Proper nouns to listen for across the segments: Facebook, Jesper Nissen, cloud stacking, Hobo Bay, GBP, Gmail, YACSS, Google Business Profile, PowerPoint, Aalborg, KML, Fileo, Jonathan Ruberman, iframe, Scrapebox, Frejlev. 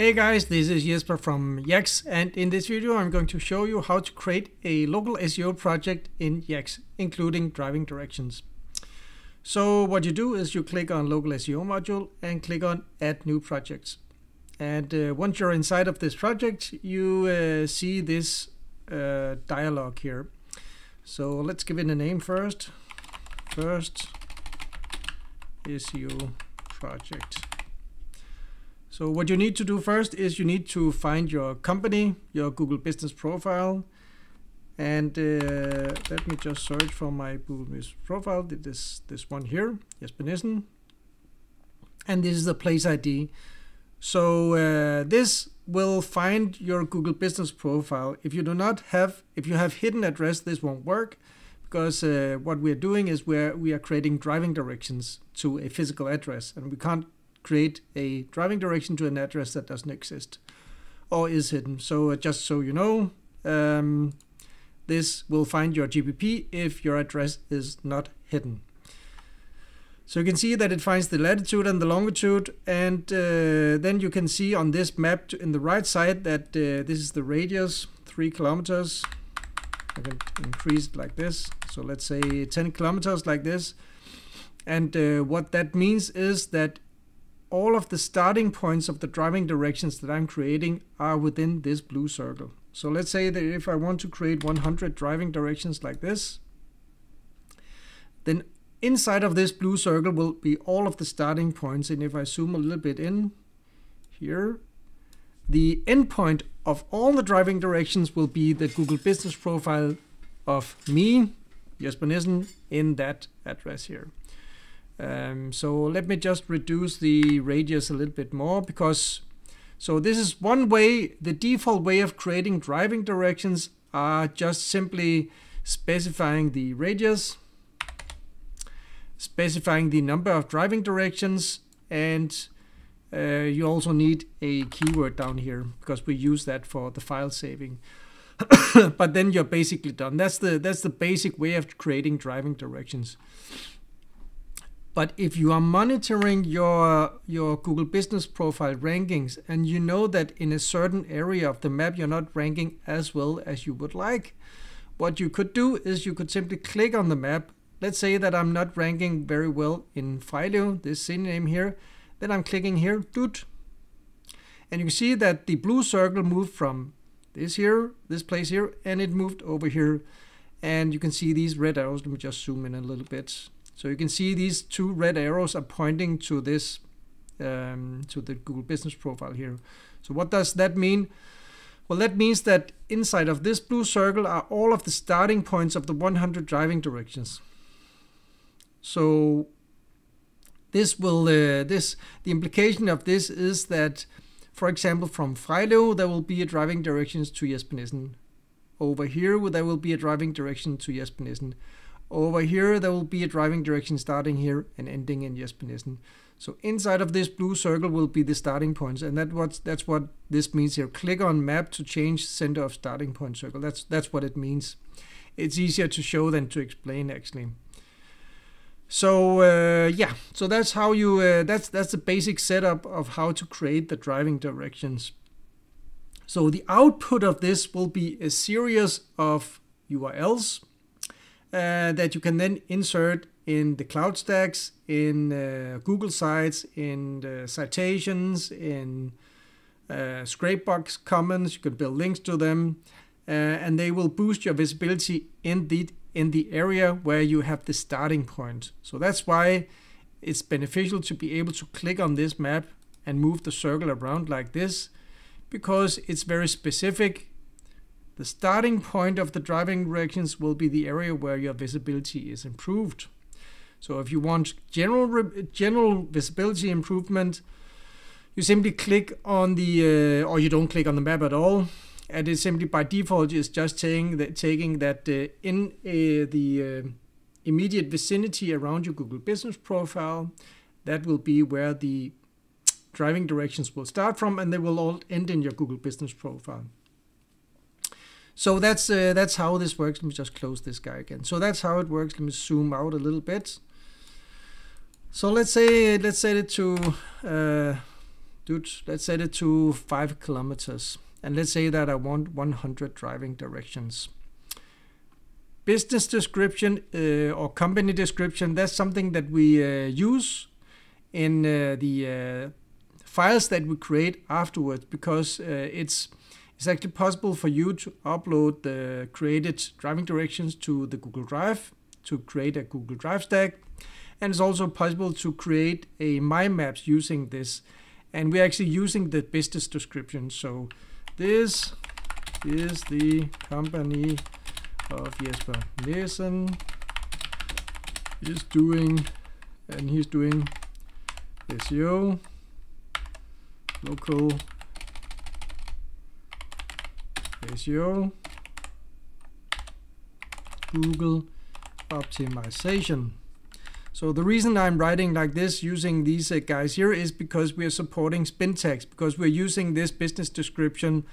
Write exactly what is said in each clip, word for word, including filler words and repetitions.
Hey guys, this is Jesper from Y A C S S, and in this video I'm going to show you how to create a local S E O project in Y A C S S, including driving directions. So what you do is you click on local S E O module and click on add new projects. And uh, once you're inside of this project, you uh, see this uh, dialog here. So let's give it a name first. First S E O project. So what you need to do first is you need to find your company, your Google Business Profile, and uh, let me just search for my Google Business Profile. This this one here, Jesper Nissen, and this is the place I D. So uh, this will find your Google Business Profile. If you do not have, if you have hidden address, this won't work, because uh, what we're doing is we're we are creating driving directions to a physical address, and we can't create a driving direction to an address that doesn't exist or is hidden. So uh, just so you know, um, this will find your G B P if your address is not hidden. So you can see that it finds the latitude and the longitude, and uh, then you can see on this map in the right side that uh, this is the radius, three kilometers. I can increase it like this, so let's say ten kilometers like this. And uh, what that means is that all of the starting points of the driving directions that I'm creating are within this blue circle. So let's say that if I want to create one hundred driving directions like this, then inside of this blue circle will be all of the starting points. And if I zoom a little bit in here, the endpoint of all the driving directions will be the Google Business Profile of me, Jesper Nissen, in that address here. Um, so let me just reduce the radius a little bit more, because so this is one way. The default way of creating driving directions are just simply specifying the radius, specifying the number of driving directions, and uh, you also need a keyword down here because we use that for the file saving. But then you're basically done. That's the that's the basic way of creating driving directions. But if you are monitoring your, your Google Business Profile rankings, and you know that in a certain area of the map you're not ranking as well as you would like, what you could do is you could simply click on the map. Let's say that I'm not ranking very well in Fileo, this city name here. Then I'm clicking here, doot. And you can see that the blue circle moved from this here, this place here, and it moved over here. And you can see these red arrows. Let me just zoom in a little bit. So you can see these two red arrows are pointing to this, um, to the Google Business Profile here. So what does that mean? Well, that means that inside of this blue circle are all of the starting points of the one hundred driving directions. So this will, uh, this the implication of this is that, for example, from Frejlev there will be a driving directions to Jesper Nissen. Over here there will be a driving direction to Jesper Nissen. Over here, there will be a driving direction starting here and ending in Jesper Nissen. So inside of this blue circle will be the starting points, and that what's, that's what this means here. Click on map to change center of starting point circle. That's, that's what it means. It's easier to show than to explain, actually. So uh, yeah, so that's how you. Uh, that's that's the basic setup of how to create the driving directions. So the output of this will be a series of U R Ls. Uh, that you can then insert in the cloud stacks, in uh, Google Sites, in uh, citations, in uh, Scrapebox comments. You can build links to them, uh, and they will boost your visibility in the in the area where you have the starting point. So that's why it's beneficial to be able to click on this map and move the circle around like this, because it's very specific. The starting point of the driving directions will be the area where your visibility is improved. So if you want general general visibility improvement, you simply click on the, uh, or you don't click on the map at all, and it simply by default is just taking that, taking that uh, in uh, the uh, immediate vicinity around your Google Business Profile. That will be where the driving directions will start from, and they will all end in your Google Business Profile. So that's uh, that's how this works. Let me just close this guy again. So that's how it works. Let me zoom out a little bit. So let's say let's set it to uh, dude, let's set it to five kilometers. And let's say that I want one hundred driving directions. Business description uh, or company description, that's something that we uh, use in uh, the uh, files that we create afterwards, because uh, it's, it's actually possible for you to upload the created driving directions to the Google Drive, to create a Google Drive stack. And it's also possible to create a My Maps using this. And we're actually using the business description. So this is the company of Jesper Nissen is doing, and he's doing S E O, local S E O, Google optimization. So the reason I'm writing like this using these uh, guys here is because we are supporting spin tags, because we're using this business description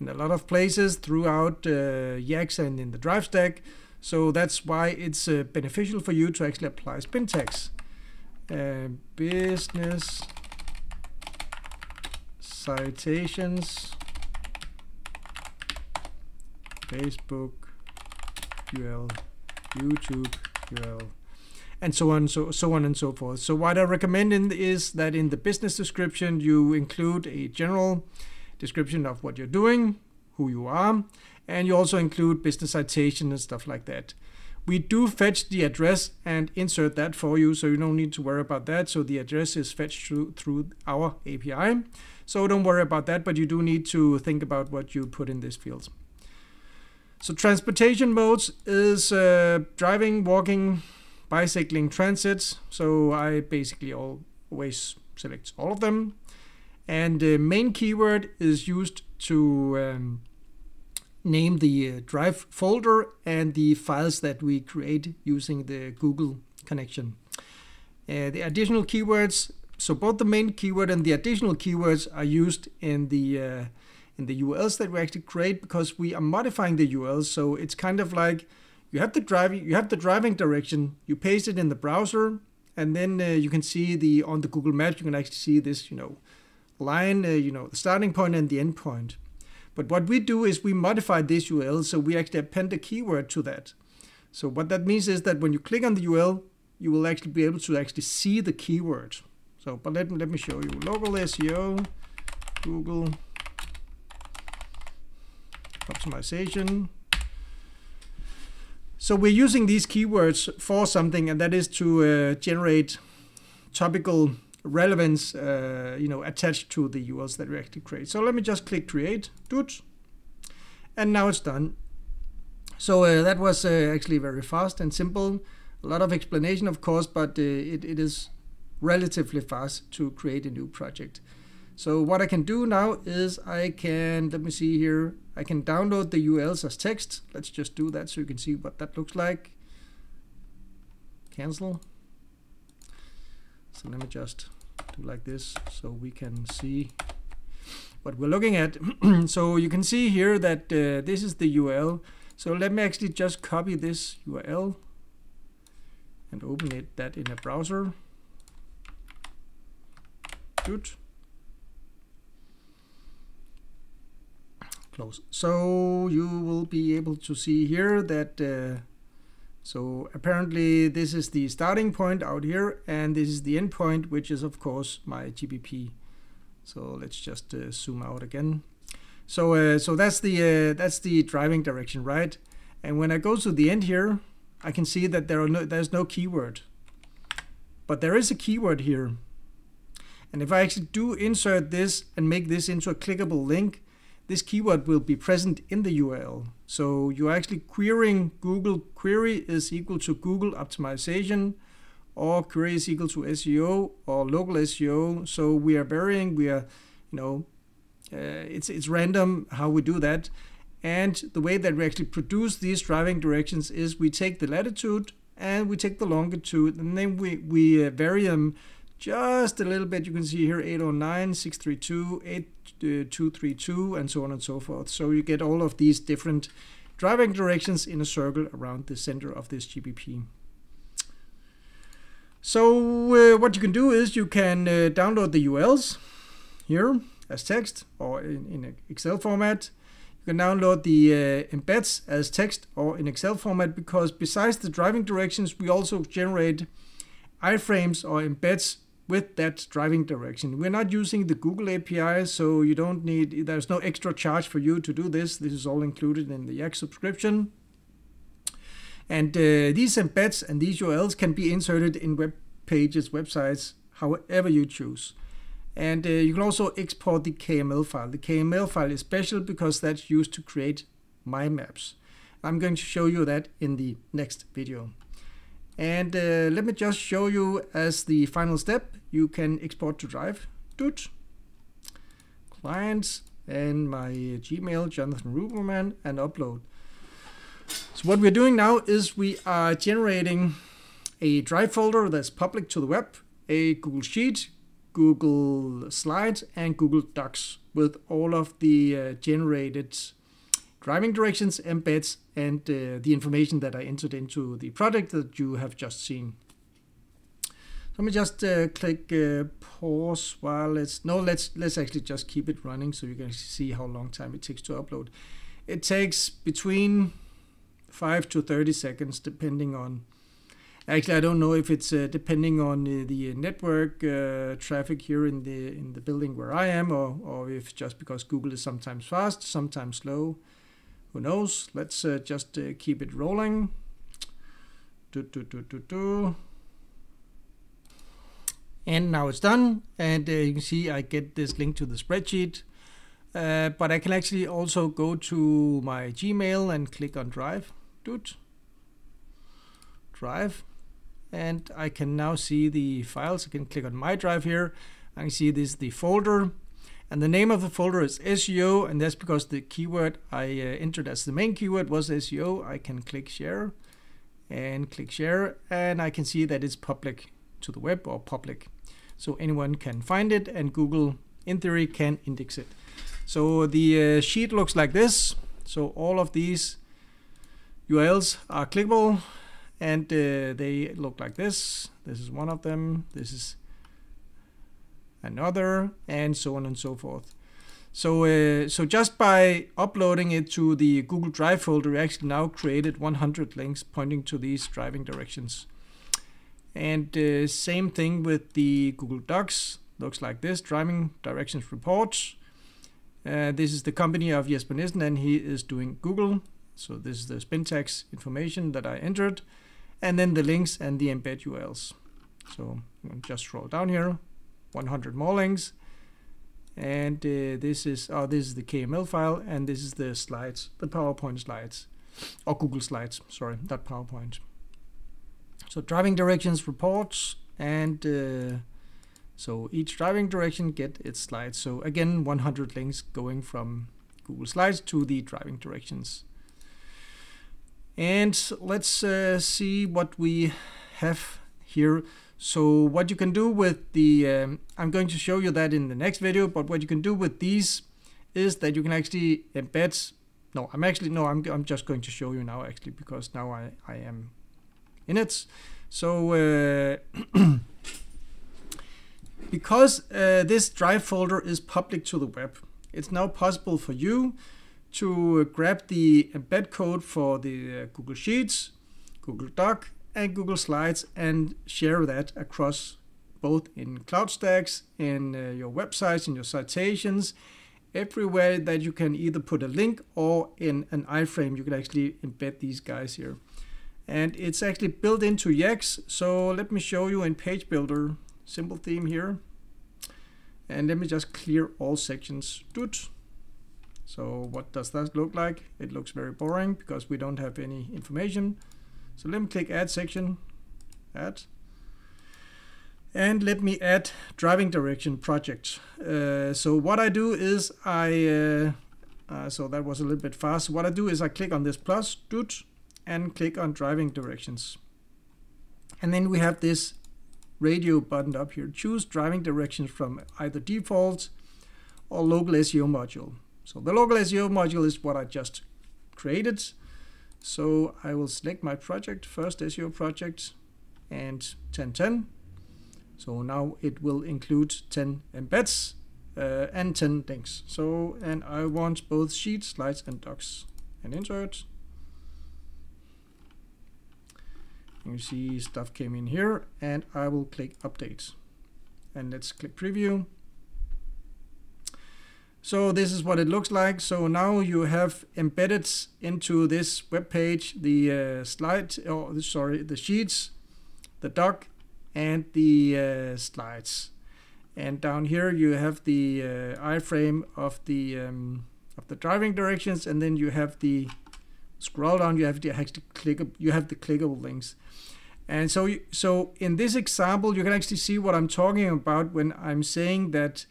in a lot of places throughout uh, YACSS and in the drive stack. So that's why it's uh, beneficial for you to actually apply spin tags. Uh, business citations, Facebook U R L, YouTube U R L, and so on, so so on and so forth. So what I recommend in is that in the business description you include a general description of what you're doing, who you are, and you also include business citation and stuff like that. We do fetch the address and insert that for you, so you don't need to worry about that. So the address is fetched through, through our A P I. So don't worry about that, but you do need to think about what you put in this field. So transportation modes is uh, driving, walking, bicycling, transits. So I basically always select all of them. And the main keyword is used to um, name the uh, drive folder and the files that we create using the Google connection. Uh, the additional keywords, so both the main keyword and the additional keywords are used in the uh, in the U R Ls that we actually create, because we are modifying the U R Ls. So it's kind of like you have the driving you have the driving direction, you paste it in the browser, and then uh, you can see the on the Google Maps you can actually see this, you know, line, uh, you know, the starting point and the end point. But what we do is we modify this U R L, so we actually append a keyword to that. So what that means is that when you click on the U R L, you will actually be able to actually see the keyword. So, but let me, let me show you. Local S E O, Google optimization. So we're using these keywords for something, and that is to uh, generate topical relevance, uh, you know, attached to the U R Ls that we actually create. So let me just click create, doot, and now it's done. So uh, that was uh, actually very fast and simple. A lot of explanation, of course, but uh, it, it is relatively fast to create a new project. So what I can do now is I can, let me see here, I can download the U R Ls as text. Let's just do that so you can see what that looks like. Cancel. So let me just do like this so we can see what we're looking at. So you can see here that uh, this is the U R L. So let me actually just copy this U R L and open it that in a browser. Good. Close. So you will be able to see here that uh, so apparently this is the starting point out here, and this is the end point, which is of course my G B P. So let's just uh, zoom out again. So uh, so that's the uh, that's the driving direction, right? And when I go to the end here, I can see that there are no, there's no keyword, but there is a keyword here. And if I actually do insert this and make this into a clickable link, this keyword will be present in the U R L. So you're actually querying Google query is equal to Google optimization, or query is equal to S E O or local S E O. So we are varying, we are, you know, uh, it's, it's random how we do that. And the way that we actually produce these driving directions is we take the latitude and we take the longitude, and then we, we uh, vary them just a little bit. You can see here eight oh nine, six three two, eight two three two, and so on and so forth. So you get all of these different driving directions in a circle around the center of this G B P. So uh, what you can do is you can uh, download the U R Ls. here as text or in, in Excel format. You can download the uh, embeds as text or in Excel format, because besides the driving directions, we also generate iframes or embeds with that driving direction. We're not using the Google A P I, so you don't need, there's no extra charge for you to do this. This is all included in the YACSS subscription. And uh, these embeds and these U R Ls can be inserted in web pages, websites, however you choose. And uh, you can also export the K M L file. The K M L file is special because that's used to create my maps. I'm going to show you that in the next video. And uh, let me just show you as the final step. You can export to Drive, doot, clients, and my Gmail, Jonathan Ruberman, and upload. So what we're doing now is we are generating a Drive folder that's public to the web, a Google Sheet, Google Slides, and Google Docs with all of the uh, generated driving directions, embeds, and uh, the information that I entered into the project that you have just seen. Let me just uh, click uh, pause while let's no let's let's actually just keep it running so you can see how long time it takes to upload. It takes between five to thirty seconds depending on, actually I don't know if it's uh, depending on uh, the network uh, traffic here in the in the building where I am, or or if just because Google is sometimes fast, sometimes slow. Who knows? Let's uh, just uh, keep it rolling. Do, do, do, do, do. And now it's done. And uh, you can see I get this link to the spreadsheet. Uh, but I can actually also go to my Gmail and click on Drive. Doot. Drive. And I can now see the files. I can click on My Drive here. I can see this is the folder. And the name of the folder is S E O, and that's because the keyword I uh, entered as the main keyword was S E O. I can click share and click share, and I can see that it's public to the web or public. So anyone can find it, and Google, in theory, can index it. So the uh, sheet looks like this. So all of these U R Ls are clickable, and uh, they look like this. This is one of them. This is another, and so on and so forth. So, uh, so just by uploading it to the Google Drive folder, we actually now created one hundred links pointing to these driving directions. And uh, same thing with the Google Docs. Looks like this, driving directions reports. Uh, this is the company of Jesper Nissen, and he is doing Google. So this is the spin tax information that I entered, and then the links and the embed U R Ls. So I'm gonna just scroll down here. one hundred more links, and uh, this is oh, this is the K M L file, and this is the slides, the PowerPoint slides, or Google Slides, sorry, not PowerPoint. So driving directions reports, and uh, so each driving direction get its slides. So again, one hundred links going from Google Slides to the driving directions. And let's uh, see what we have here. So what you can do with the, um, I'm going to show you that in the next video, but what you can do with these is that you can actually embed, no, I'm actually, no, I'm, I'm just going to show you now actually, because now I, I am in it. So uh, because uh, this drive folder is public to the web, it's now possible for you to grab the embed code for the uh, Google Sheets, Google Doc, and Google Slides, and share that across both in cloud stacks, in uh, your websites, in your citations, everywhere that you can either put a link or in an iframe, you can actually embed these guys here. And it's actually built into YACSS, so let me show you in Page Builder, simple theme here. And let me just clear all sections. Doot. So what does that look like? It looks very boring because we don't have any information. So let me click Add Section, Add, and let me add Driving Direction Project. Uh, so what I do is I, uh, uh, so that was a little bit fast. What I do is I click on this plus, doot, and click on Driving Directions. And then we have this radio button up here. Choose Driving Directions from either Default or Local S E O Module. So the Local S E O Module is what I just created. So I will select my project, first S E O project, and ten ten. So now it will include ten embeds, uh, and ten links. So, and I want both sheets, slides and docs, and insert. You see stuff came in here, and I will click update, and let's click preview. So this is what it looks like. So now you have embedded into this web page the uh, slide, or sorry, the sheets, the doc, and the uh, slides. And down here you have the uh, iframe of the um, of the driving directions, and then you have the scroll down. You have to actually click. You have the clickable links. And so, you, so in this example, you can actually see what I'm talking about when I'm saying that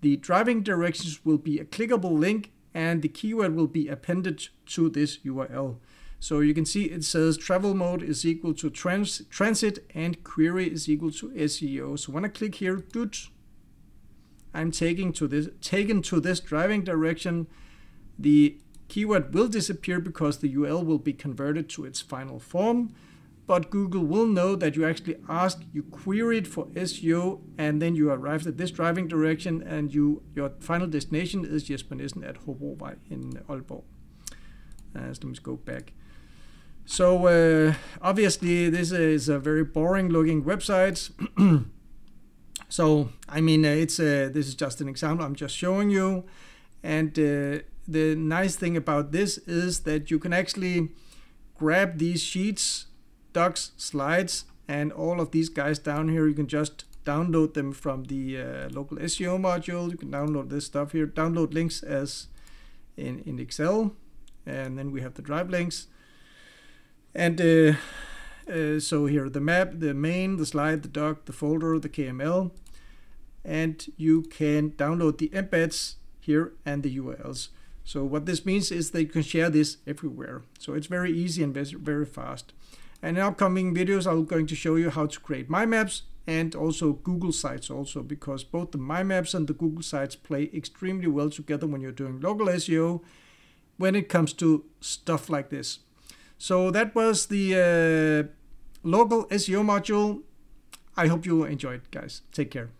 the driving directions will be a clickable link, and the keyword will be appended to this U R L. So you can see it says travel mode is equal to trans transit and query is equal to S E O. So when I click here, doot, I'm taking to this taken to this driving direction. The keyword will disappear because the U R L will be converted to its final form, but Google will know that you actually asked, you queried for S E O, and then you arrived at this driving direction, and you your final destination is Jesper Nissen at Hobo Bay in Aalborg. Uh, so let me go back. So uh, obviously this is a very boring looking website. So I mean, it's a, this is just an example I'm just showing you, and uh, the nice thing about this is that you can actually grab these sheets, docs, slides, and all of these guys down here. You can just download them from the uh, local S E O module. You can download this stuff here, download links as in, in Excel, and then we have the drive links. And uh, uh, so here the map, the main, the slide, the doc, the folder, the K M L, and you can download the embeds here and the U R Ls. So what this means is that you can share this everywhere. So it's very easy and very fast. And in upcoming videos, I'm going to show you how to create My Maps and also Google Sites also, because both the My Maps and the Google Sites play extremely well together when you're doing local S E O, when it comes to stuff like this. So that was the uh, local S E O module. I hope you enjoyed, guys. Take care.